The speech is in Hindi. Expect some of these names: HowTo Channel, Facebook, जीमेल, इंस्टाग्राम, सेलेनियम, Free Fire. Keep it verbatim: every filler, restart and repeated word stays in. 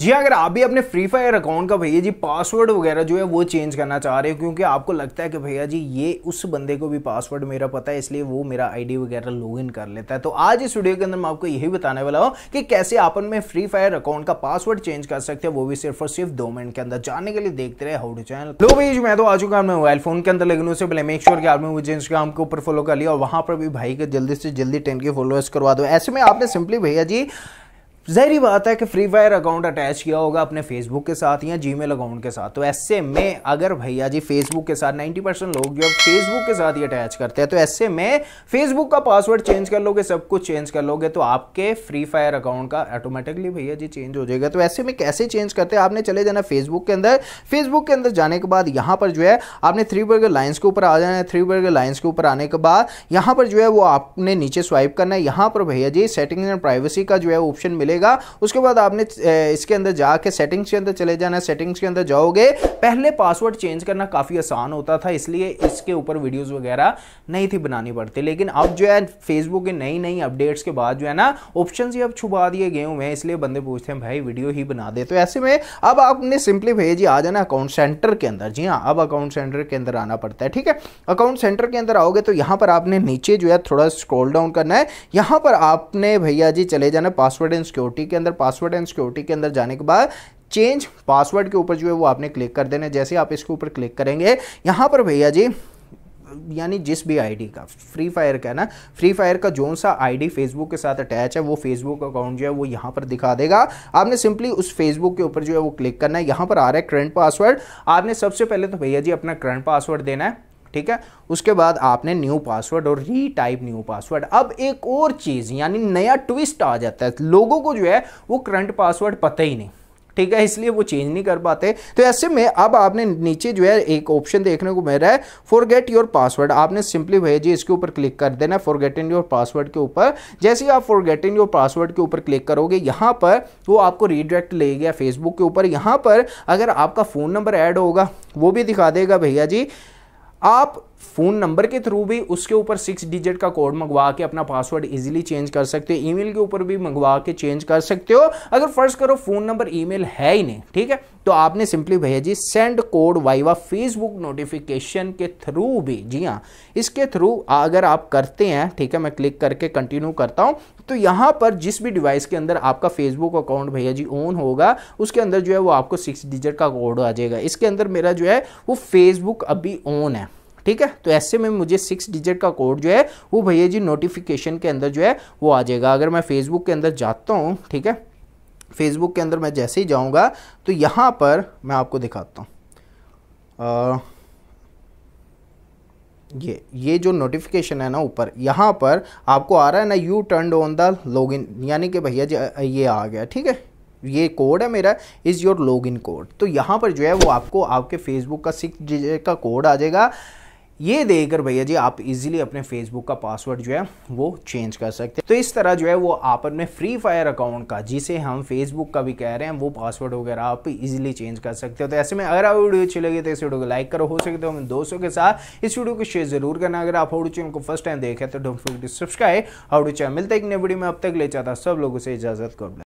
जी अगर आप भी अपने फ्री फायर अकाउंट का भैया जी पासवर्ड वगैरह जो है वो चेंज करना चाह रहे हो, क्योंकि आपको लगता है कि भैया जी ये उस बंदे को भी पासवर्ड मेरा पता है इसलिए वो मेरा आईडी वगैरह लॉगिन कर लेता है, तो आज इस वीडियो के अंदर मैं आपको यही बताने वाला हूँ कि कैसे आप अपने फ्री फायर अकाउंट का पासवर्ड चेंज कर सकते हैं, वो भी सिर्फ और सिर्फ दो मिनट के अंदर। जानने के लिए देखते रहे हाउ टू चैनल। लो भाई जी मैं तो आ चुका हूँ अपने मोबाइल फोन के अंदर, लेकिन उससे पहले मेक श्योर कि आपने मुझे इंस्टाग्राम के ऊपर फॉलो कर लिया और वहाँ पर भी भाई के जल्दी से जल्दी टेन के फॉलोअर्स करवा दो। ऐसे में आपने सिंपली भैया जी जहरी बात है कि फ्री फायर अकाउंट अटैच किया होगा अपने फेसबुक के साथ या जीमेल अकाउंट के साथ, तो ऐसे में अगर भैया जी फेसबुक के साथ नब्बे परसेंट लोग जो फेसबुक के साथ ही अटैच करते हैं, तो ऐसे में फेसबुक का पासवर्ड चेंज कर लोगे, सब कुछ चेंज कर लोगे तो आपके फ्री फायर अकाउंट का ऑटोमेटिकली भैया जी चेंज हो जाएगा। तो ऐसे में कैसे चेंज करते हैं, आपने चले जाना फेसबुक के अंदर। फेसबुक के अंदर जाने के बाद यहाँ पर जो है आपने थ्री बर्गर लाइन्स के ऊपर आ जाना है। थ्री बर्गर लाइन्स के ऊपर आने के बाद यहाँ पर जो है वो आपने नीचे स्वाइप करना है। यहाँ पर भैया जी सेटिंग्स एंड प्राइवेसी का जो है ऑप्शन मिलेगा, उसके बाद आपने इसके अंदर जाके सेटिंग्स के अंदर चले जाना। सेटिंग्स के अंदर जाओगे, पहले पासवर्ड चेंज करना काफी आसान होता था इसलिए इसके ऊपर वीडियोस वगैरह नहीं थी बनानी पड़ती, लेकिन अब जो है फेसबुक के नई नई अपडेट्स के बाद जो है ना ऑप्शंस ही अब छुपा दिए गए हुए हैं, इसलिए बंदे पूछते हैं भाई वीडियो ही बना दे। तो ऐसे में अब आपने सिंपली भैया जी आ जाना अकाउंट सेंटर के अंदर। जी हाँ, अब अकाउंट सेंटर के अंदर आना पड़ता है, ठीक है। अकाउंट सेंटर के अंदर आओगे तो यहाँ पर आपने नीचे जो है थोड़ा स्क्रॉल डाउन करना है। यहाँ पर आपने भैया जी चले जाना पासवर्ड एंड सिक्योरिटी के अंदर। पासवर्ड एंड सिक्योरिटी के अंदर जाने के बाद चेंज पासवर्ड के ऊपर जो है वो आपने क्लिक कर देना है। जैसे आप इसके ऊपर क्लिक करेंगे, यहाँ पर भैया जी यानी जिस भी आईडी का फ्री फायर का है ना, फ्री फायर का जो सा आईडी फेसबुक के साथ अटैच है वो फेसबुक अकाउंट जो है वो यहाँ पर दिखा देगा। आपने सिंपली उस फेसबुक के ऊपर जो है वो क्लिक करना है। यहाँ पर आ रहा है करंट पासवर्ड, आपने सबसे पहले तो भैया जी अपना करंट पासवर्ड देना है, ठीक है। उसके बाद आपने न्यू पासवर्ड और री टाइप न्यू पासवर्ड। अब एक और चीज़ यानी नया ट्विस्ट आ जाता है, लोगों को जो है वो करंट पासवर्ड पता ही नहीं, ठीक है, इसलिए वो चेंज नहीं कर पाते। तो ऐसे में अब आपने नीचे जो है एक ऑप्शन देखने को मिल रहा है फॉरगेट योर पासवर्ड। आपने सिंपली भैया जी इसके ऊपर क्लिक कर देना फॉरगेटिंग योर पासवर्ड के ऊपर। जैसे ही आप फॉरगेटिंग योर पासवर्ड के ऊपर क्लिक करोगे, यहाँ पर वो आपको रीडायरेक्ट ले गया फेसबुक के ऊपर। यहाँ पर अगर आपका फ़ोन नंबर ऐड होगा वो भी दिखा देगा भैया जी। आप फ़ोन नंबर के थ्रू भी उसके ऊपर सिक्स डिजिट का कोड मंगवा के अपना पासवर्ड इजीली चेंज कर सकते हो। ईमेल के ऊपर भी मंगवा के चेंज कर सकते हो। अगर फर्ज करो फ़ोन नंबर ईमेल है ही नहीं, ठीक है, तो आपने सिंपली भैया जी send code via Facebook notification के थ्रू भी, जी हाँ, इसके थ्रू अगर आप करते हैं, ठीक है, मैं क्लिक करके कंटिन्यू करता हूँ, तो यहाँ पर जिस भी डिवाइस के अंदर आपका फेसबुक अकाउंट भैया जी ऑन होगा उसके अंदर जो है वो आपको सिक्स डिजिट का कोड आ जाएगा। इसके अंदर मेरा जो है वो फेसबुक अभी ऑन है, ठीक है, तो ऐसे में मुझे सिक्स डिजिट का कोड जो है वो भैया जी नोटिफिकेशन के अंदर जो है वो आ जाएगा। अगर मैं फेसबुक के अंदर जाता हूँ, ठीक है, फेसबुक के अंदर मैं जैसे ही जाऊँगा तो यहाँ पर मैं आपको दिखाता हूँ ये ये जो नोटिफिकेशन है ना ऊपर, यहाँ पर आपको आ रहा है ना you turned on the login, यानी कि भैया जी ये आ गया, ठीक है, ये कोड है मेरा इज़ योर लॉगिन कोड। तो यहाँ पर जो है वो आपको आपके फेसबुक का सिक्स डिजिट का कोड आ जाएगा। ये देखकर भैया जी आप इजीली अपने फेसबुक का पासवर्ड जो है वो चेंज कर सकते हैं। तो इस तरह जो है वो आप अपने फ्री फायर अकाउंट का, जिसे हम फेसबुक का भी कह रहे हैं, वो पासवर्ड वगैरह आप इजीली चेंज कर सकते हो। तो ऐसे में अगर आप वीडियो अच्छी लगी तो इस वीडियो को लाइक करो, हो सके तो हम दोस्तों के साथ इस वीडियो को शेयर जरूर करना। अगर आप हाउ टू चैनल को फर्स्ट टाइम देखें तो don't forget to subscribe how to channel. मिलते हैं एक नई वीडियो में, अब तक ले जाता सब लोगों से इजाजत।